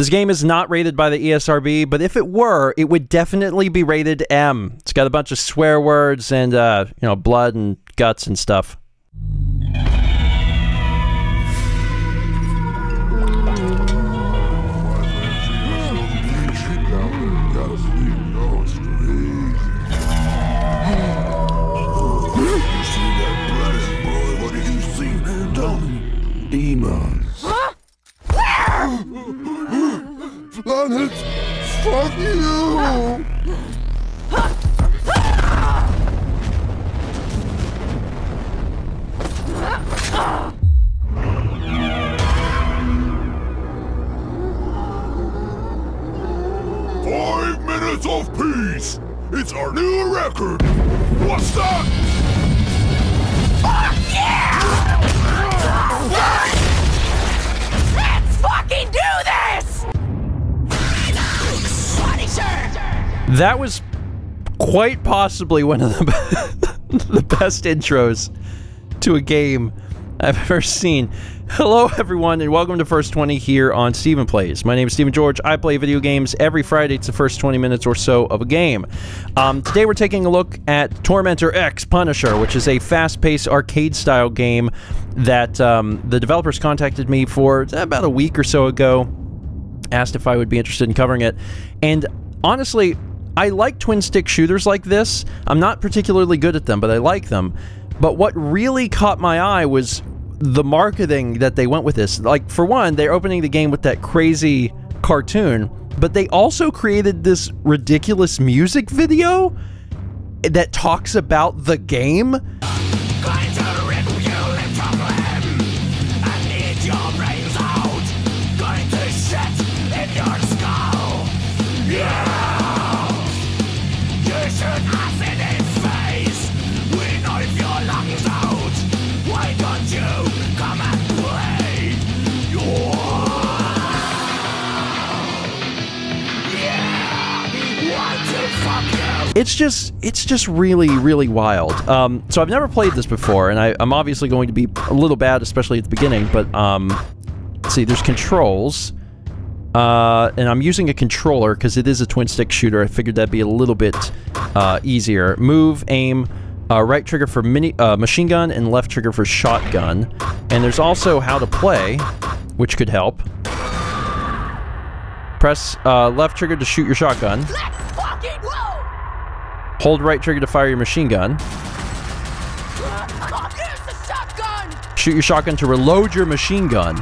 This game is not rated by the ESRB, but if it were, it would definitely be rated M. It's got a bunch of swear words and, you know, blood and guts and stuff. Demons. Huh? Where? Planet, fuck you! "5 minutes of peace! It's our new record! What's that?" Fuck yeah! Let's fucking do this! Punisher! That was quite possibly one of the best intros to a game I've ever seen. Hello everyone and welcome to First 20 here on Stephen Plays. My name is Stephen George. I play video games every Friday. It's the first 20 minutes or so of a game. Today we're taking a look at Tormentor X Punisher, which is a fast-paced arcade-style game that the developers contacted me for about a week or so ago, asked if I would be interested in covering it, and honestly, I like twin-stick shooters like this. I'm not particularly good at them, but I like them. But what really caught my eye was the marketing that they went with this. Like, for one, they're opening the game with that crazy cartoon, but they also created this ridiculous music video that talks about the game. It's just really wild. So I've never played this before, and I'm obviously going to be a little bad, especially at the beginning, but, let's see, there's controls, and I'm using a controller, because it is a twin-stick shooter. I figured that'd be a little bit, easier. Move, aim, right trigger for machine gun, and left trigger for shotgun. And there's also how to play, which could help. Press, left trigger to shoot your shotgun. Let's fucking roll! Hold right trigger to fire your machine gun. Shoot your shotgun to reload your machine gun.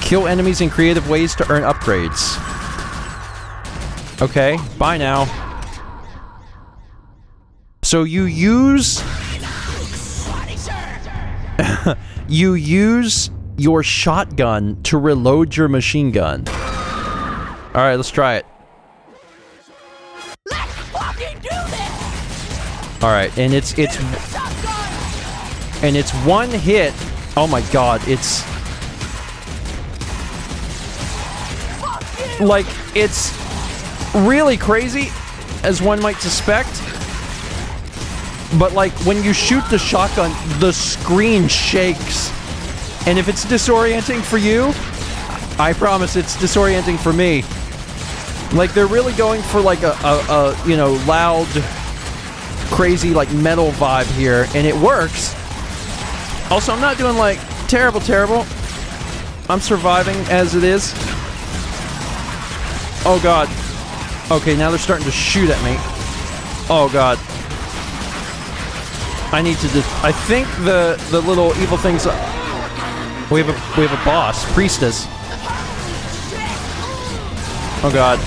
Kill enemies in creative ways to earn upgrades. Okay, bye now. So you use... you use your shotgun to reload your machine gun. Alright, let's try it. All right, and it's one hit. Oh my God, it's like it's really crazy, as one might suspect. But like when you shoot the shotgun, the screen shakes, and if it's disorienting for you, I promise it's disorienting for me. Like they're really going for like a you know, loud, crazy like metal vibe here, and it works. Also, I'm not doing like terrible. I'm surviving as it is. Oh God. Okay, now they're starting to shoot at me. Oh God. I need to just... I think the little evil things... We have a boss, priestess. Oh God.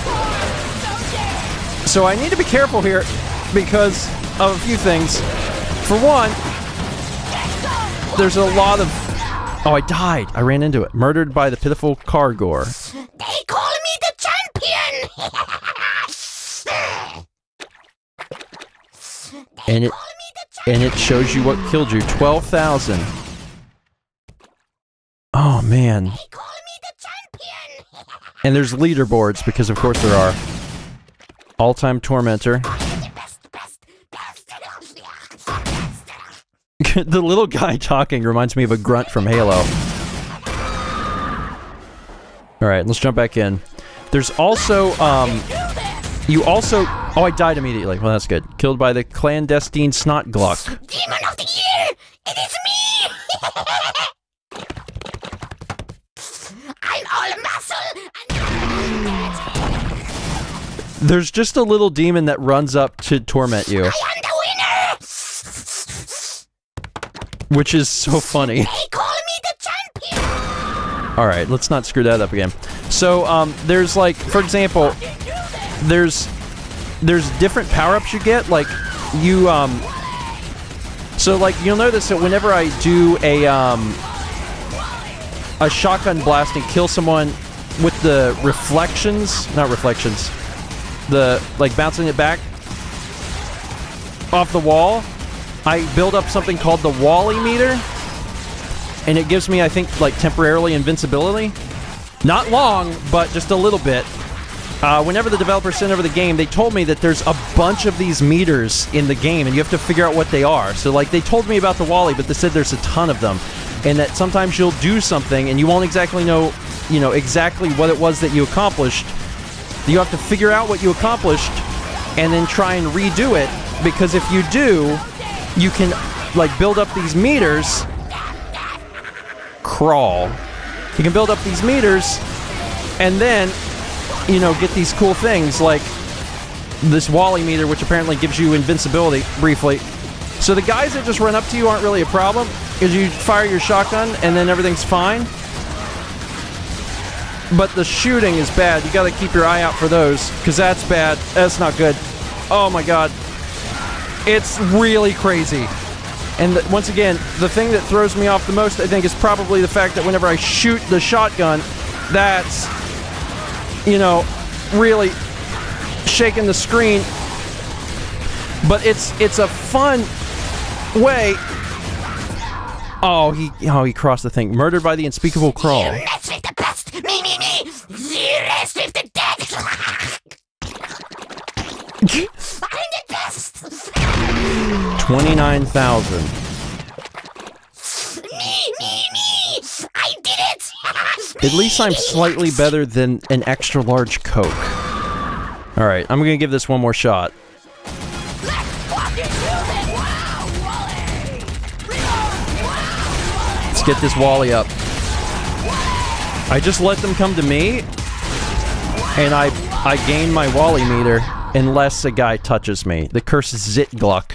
So I need to be careful here because of a few things. For one, there's a lot of... Oh, I died. I ran into it. Murdered by the pitiful Cargore. They call me the champion! And it shows you what killed you. 12,000. Oh, man. They call me the champion! And there's leaderboards, because of course there are. All-time tormentor. The little guy talking reminds me of a grunt from Halo. Alright, let's jump back in. There's also, you also... Oh, I died immediately. Well, that's good. Killed by the clandestine Snotglock. Demon of the year! It is me! I'm all muscle and... There's just a little demon that runs up to torment you. I am the winner! Which is so funny. They call me the champion! Alright, let's not screw that up again. So, there's like, for example... There's different power-ups you get, like, you, so, like, you'll notice that whenever I do a shotgun blast and kill someone with the like, bouncing it back off the wall, I build up something called the Wally meter, and it gives me, I think, like, temporarily invincibility. Not long, but just a little bit. Whenever the developer sent over the game, they told me that there's a bunch of these meters in the game, and you have to figure out what they are. So, like, they told me about the Wally, but they said there's a ton of them, and that sometimes you'll do something, and you won't exactly know, you know, exactly what it was that you accomplished. You have to figure out what you accomplished, and then try and redo it, because if you do, you can, like, build up these meters... Crawl. You can build up these meters, and then... you know, get these cool things like this Wally meter, which apparently gives you invincibility briefly. So the guys that just run up to you aren't really a problem, because you fire your shotgun and then everything's fine. But the shooting is bad. You gotta keep your eye out for those, because that's bad. That's not good. Oh my god. It's really crazy. And once again, the thing that throws me off the most, I think, is probably the fact that whenever I shoot the shotgun, that's... you know, really shaking the screen. But it's a fun way. Oh he crossed the thing. Murdered by the unspeakable crawl. You mess with the best. Me. You mess with the dead. I'm the best. 29,000. Me. I did it. At least I'm slightly better than an extra large Coke. Alright, I'm gonna give this one more shot. Let's get this Wally up. I just let them come to me, and I gain my Wally meter unless a guy touches me. The curse is Zitgluck.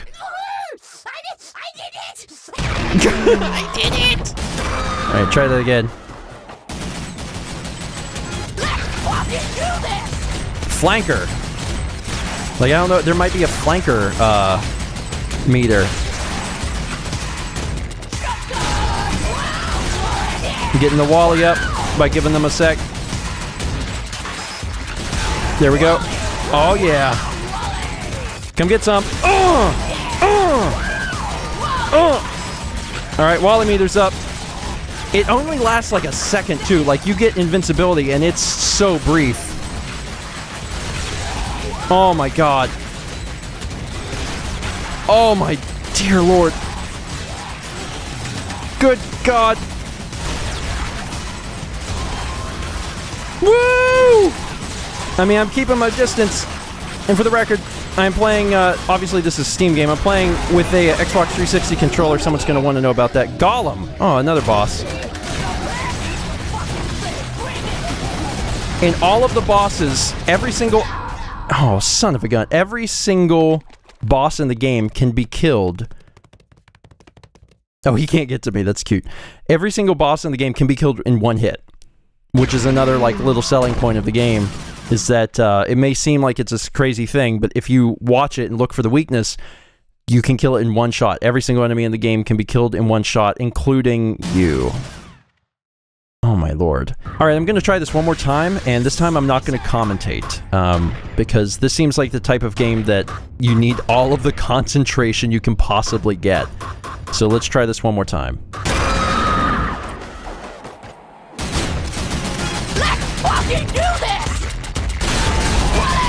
I did it! Alright, try that again. Flanker. Like, I don't know, there might be a flanker, meter. Getting the Wally up by giving them a sec. There we go. Oh, yeah. Come get some. Alright, Wally meter's up. It only lasts like a second, too. Like, you get invincibility, and it's so brief. Oh my god. Oh my dear lord. Good god. Woo! I mean, I'm keeping my distance. And for the record, I'm playing, obviously this is a Steam game. I'm playing with a Xbox 360 controller. Someone's going to want to know about that. Gollum. Oh, another boss. In all of the bosses, every single... Oh, son of a gun. Every single boss in the game can be killed. Oh, he can't get to me. That's cute. Every single boss in the game can be killed in one hit, which is another, like, little selling point of the game, is that it may seem like it's a crazy thing, but if you watch it and look for the weakness, you can kill it in one shot. Every single enemy in the game can be killed in one shot, including you. Oh my lord. Alright, I'm gonna try this one more time, and this time I'm not gonna commentate. Because this seems like the type of game that you need all of the concentration you can possibly get. So let's try this one more time. Let's fucking do this! Wally!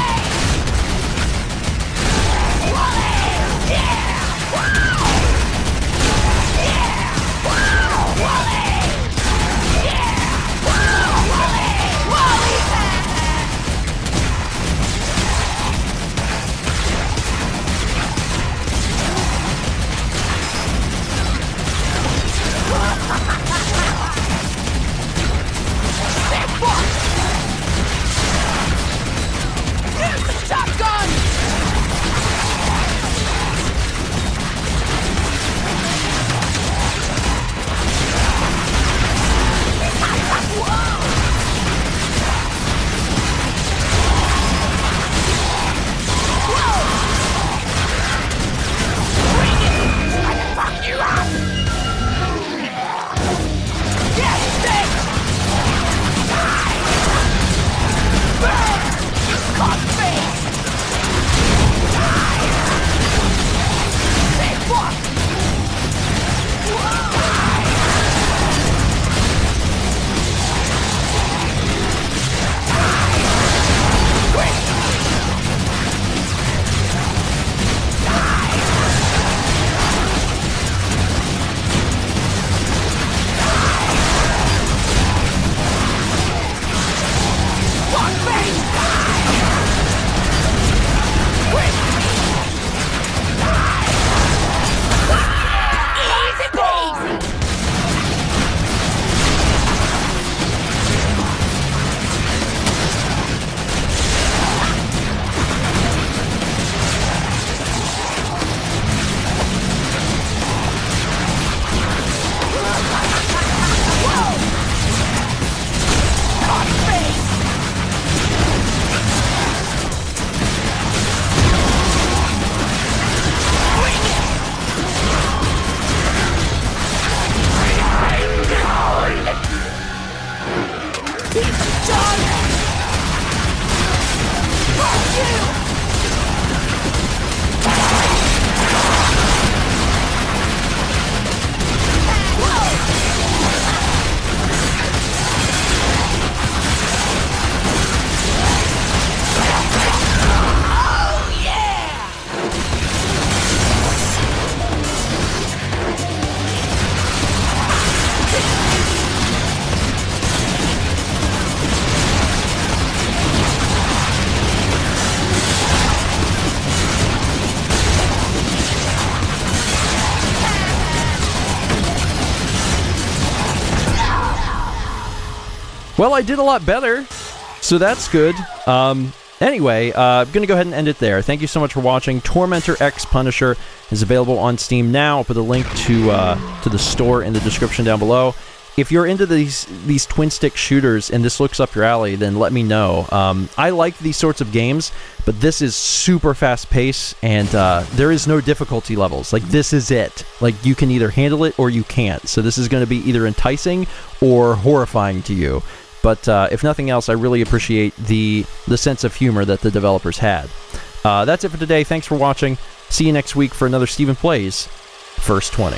done! Fuck you! Well, I did a lot better, so that's good. Anyway, I'm going to go ahead and end it there. Thank you so much for watching. Tormentor X Punisher is available on Steam now. I'll put a link to the store in the description down below. If you're into these twin-stick shooters and this looks up your alley, then let me know. I like these sorts of games, but this is super fast-paced, and there is no difficulty levels. Like, this is it. Like, you can either handle it or you can't. So this is going to be either enticing or horrifying to you. But if nothing else, I really appreciate the sense of humor that the developers had. That's it for today. Thanks for watching. See you next week for another Stephen Plays First 20.